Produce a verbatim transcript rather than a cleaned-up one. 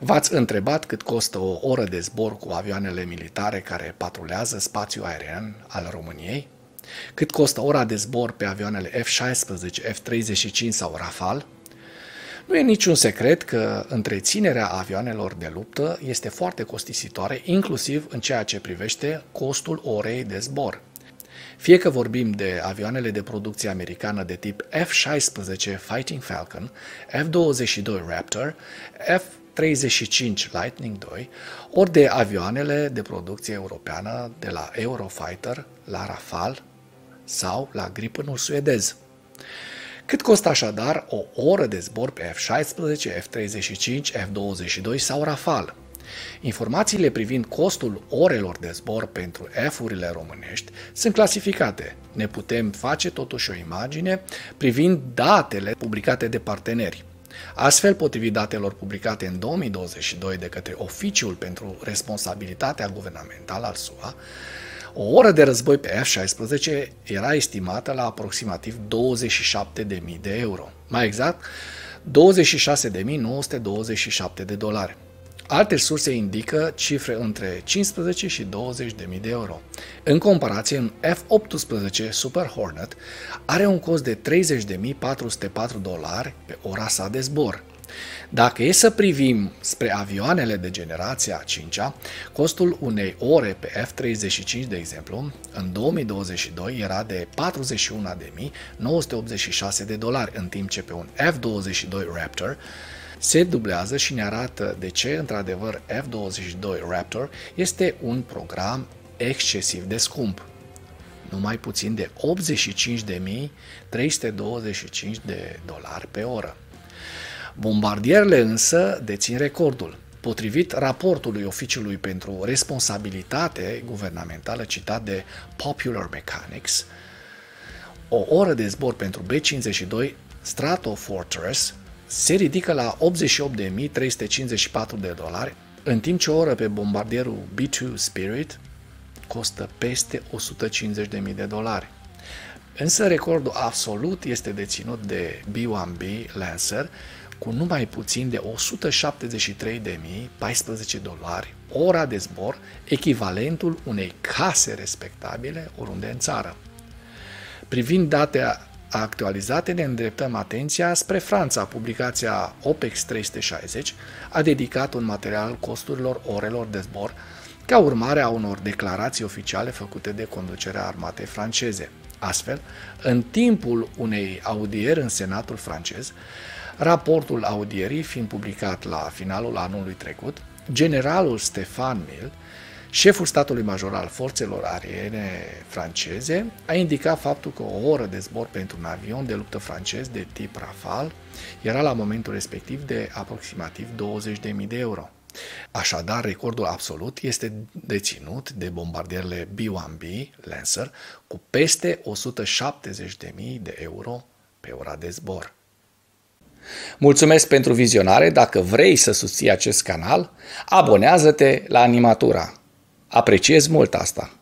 V-ați întrebat cât costă o oră de zbor cu avioanele militare care patrulează spațiul aerian al României? Cât costă ora de zbor pe avioanele F șaisprezece, F treizeci și cinci sau Rafale? Nu e niciun secret că întreținerea avioanelor de luptă este foarte costisitoare, inclusiv în ceea ce privește costul orei de zbor. Fie că vorbim de avioanele de producție americană de tip F șaisprezece Fighting Falcon, F douăzeci și doi Raptor, F treizeci și cinci Lightning doi, ori de avioanele de producție europeană de la Eurofighter, la Rafale sau la Gripenul suedez. Cât costă așadar o oră de zbor pe F șaisprezece, F treizeci și cinci, F douăzeci și doi sau Rafale? Informațiile privind costul orelor de zbor pentru F-urile românești sunt clasificate. Ne putem face totuși o imagine privind datele publicate de parteneri. Astfel, potrivit datelor publicate în două mii douăzeci și doi de către Oficiul pentru Responsabilitatea Guvernamentală al S U A, o oră de război pe F șaisprezece era estimată la aproximativ douăzeci și șapte de mii de euro, mai exact douăzeci și șase de mii nouă sute douăzeci și șapte de dolari. Alte surse indică cifre între cincisprezece și douăzeci de mii de euro. În comparație, un F optsprezece Super Hornet are un cost de treizeci de mii patru sute patru dolari pe ora sa de zbor. Dacă e să privim spre avioanele de generația a cincea, costul unei ore pe F treizeci și cinci, de exemplu, în două mii douăzeci și doi era de patruzeci și unu de mii nouă sute optzeci și șase de dolari, în timp ce pe un F douăzeci și doi Raptor se dublează și ne arată de ce, într-adevăr, F douăzeci și doi Raptor este un program excesiv de scump. Numai puțin de optzeci și cinci de mii trei sute douăzeci și cinci de dolari pe oră. Bombardierele însă dețin recordul. Potrivit raportului Oficiului pentru Responsabilitate Guvernamentală citat de Popular Mechanics, o oră de zbor pentru B cincizeci și doi Stratofortress se ridică la optzeci și opt de mii trei sute cincizeci și patru de dolari, în timp ce o oră pe bombardierul B doi Spirit costă peste o sută cincizeci de mii de dolari. Însă recordul absolut este deținut de B unu B Lancer cu numai puțin de o sută șaptezeci și trei de mii paisprezece dolari ora de zbor, echivalentul unei case respectabile oriunde în țară. Privind date actualizate, ne îndreptăm atenția spre Franța. Publicația OPEX trei sute șaizeci a dedicat un material costurilor orelor de zbor ca urmare a unor declarații oficiale făcute de conducerea armatei franceze. Astfel, în timpul unei audieri în Senatul francez, raportul audierii fiind publicat la finalul anului trecut, generalul Stefan Mil, șeful statului major al forțelor aeriene franceze, a indicat faptul că o oră de zbor pentru un avion de luptă francez de tip Rafale era la momentul respectiv de aproximativ douăzeci de mii de euro. Așadar, recordul absolut este deținut de bombardierele B unu B Lancer cu peste o sută șaptezeci de mii de euro pe ora de zbor. Mulțumesc pentru vizionare. Dacă vrei să susții acest canal, abonează-te la Animatura. Apreciez mult asta!